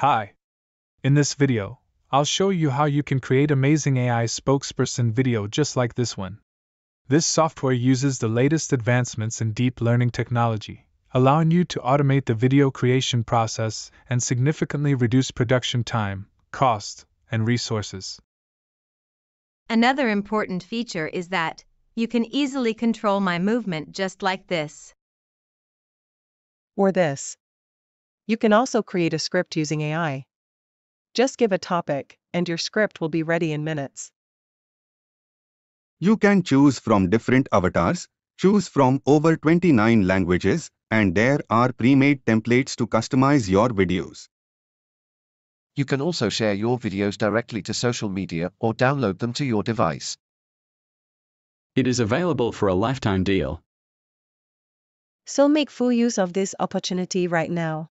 Hi! In this video, I'll show you how you can create amazing AI spokesperson video just like this one. This software uses the latest advancements in deep learning technology, allowing you to automate the video creation process and significantly reduce production time, cost, and resources. Another important feature is that you can easily control my movement just like this. Or this. You can also create a script using AI. Just give a topic, and your script will be ready in minutes. You can choose from different avatars, choose from over 29 languages, and there are pre-made templates to customize your videos. You can also share your videos directly to social media or download them to your device. It is available for a lifetime deal. So make full use of this opportunity right now.